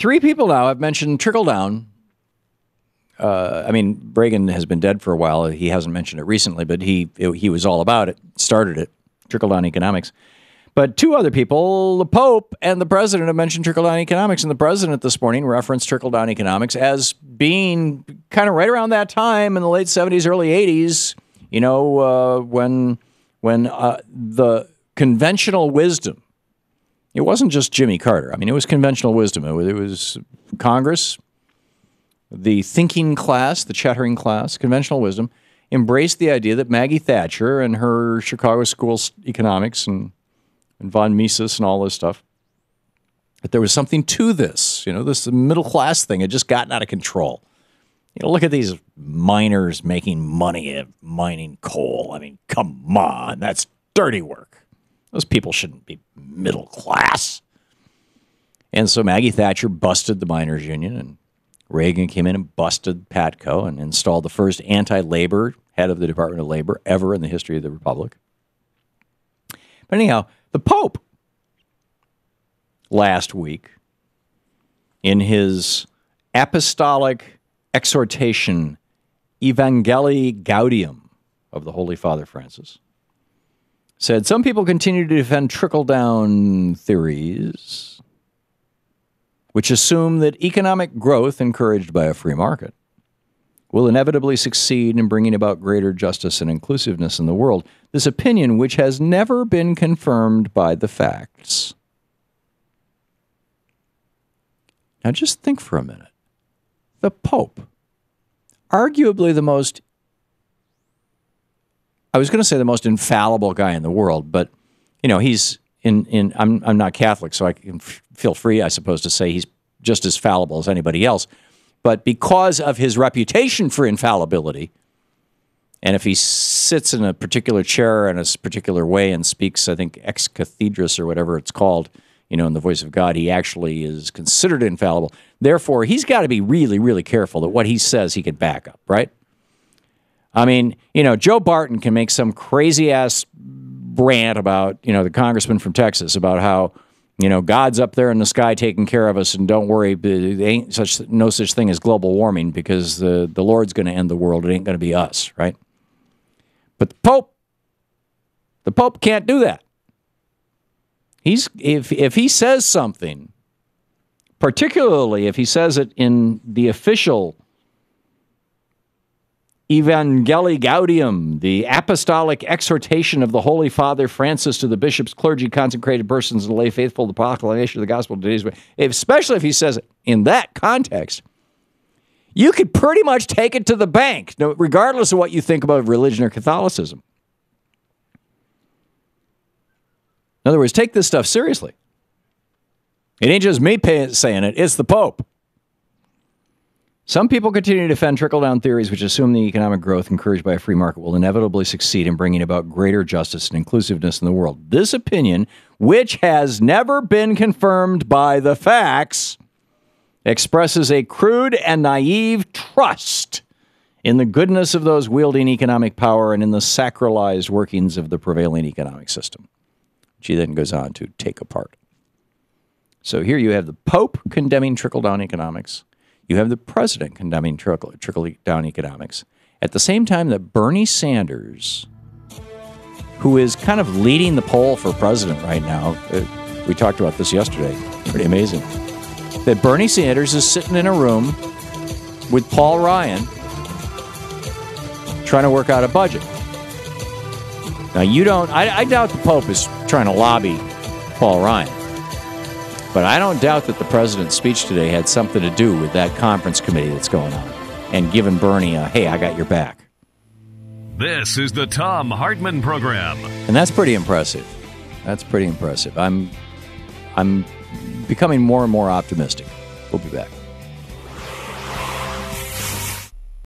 Three people now have mentioned trickle-down. I mean, Reagan has been dead for a while. He hasn't mentioned it recently, but he was all about it, started it, trickle-down economics. But two other people, the Pope and the President, have mentioned trickle-down economics, and the President this morning referenced trickle-down economics as being kind of right around that time in the late 70s, early 80s, you know, when the conventional wisdom, it wasn't just Jimmy Carter. I mean, it was conventional wisdom. It was Congress, the thinking class, the chattering class, conventional wisdom, embraced the idea that Maggie Thatcher and her Chicago School economics and von Mises and all this stuff, that there was something to this. You know, this middle-class thing had just gotten out of control. You know, look at these miners making money at mining coal. I mean, come on, that's dirty work. Those people shouldn't be middle class. And so Maggie Thatcher busted the miners' union, and Reagan came in and busted Patco and installed the first anti-labor head of the Department of Labor ever in the history of the Republic. But anyhow, the Pope last week, in his apostolic exhortation, Evangelii Gaudium, of the Holy Father Francis, said, some people continue to defend trickle-down theories, which assume that economic growth encouraged by a free market will inevitably succeed in bringing about greater justice and inclusiveness in the world. This opinion, which has never been confirmed by the facts. Now just think for a minute. The Pope, arguably the most, I was going to say the most infallible guy in the world, but, you know, he's I'm not Catholic, so I can feel free, I suppose, to say he's just as fallible as anybody else. But because of his reputation for infallibility, and if he sits in a particular chair in a particular way and speaks, I think, ex cathedris or whatever it's called, you know, in the voice of God, he actually is considered infallible. Therefore, he's got to be really, really careful that what he says he can back up, right? I mean, you know, Joe Barton can make some crazy-ass rant about, you know, the congressman from Texas, about how, you know, God's up there in the sky taking care of us, and don't worry, there ain't no such thing as global warming, because the Lord's going to end the world. It ain't going to be us, right? But the Pope can't do that. He's if he says something, particularly if he says it in the official Evangelii Gaudium, the apostolic exhortation of the Holy Father Francis to the bishops, clergy, consecrated persons, and lay faithful to the proclamation of the gospel of today's way, especially if he says it in that context, you could pretty much take it to the bank, regardless of what you think about religion or Catholicism. In other words, take this stuff seriously. It ain't just me saying it, it's the Pope. Some people continue to defend trickle-down theories which assume the economic growth encouraged by a free market will inevitably succeed in bringing about greater justice and inclusiveness in the world. This opinion, which has never been confirmed by the facts, expresses a crude and naive trust in the goodness of those wielding economic power and in the sacralized workings of the prevailing economic system, which he then goes on to take apart. So here you have the Pope condemning trickle-down economics. You have the president condemning trickle-down economics. At the same time that Bernie Sanders, who is kind of leading the poll for president right now, we talked about this yesterday, pretty amazing, that Bernie Sanders is sitting in a room with Paul Ryan trying to work out a budget. Now, you don't, I doubt the Pope is trying to lobby Paul Ryan. But I don't doubt that the president's speech today had something to do with that conference committee that's going on and giving Bernie a, hey, I got your back. This is the Thom Hartmann Program. And that's pretty impressive. That's pretty impressive. I'm becoming more and more optimistic. We'll be back.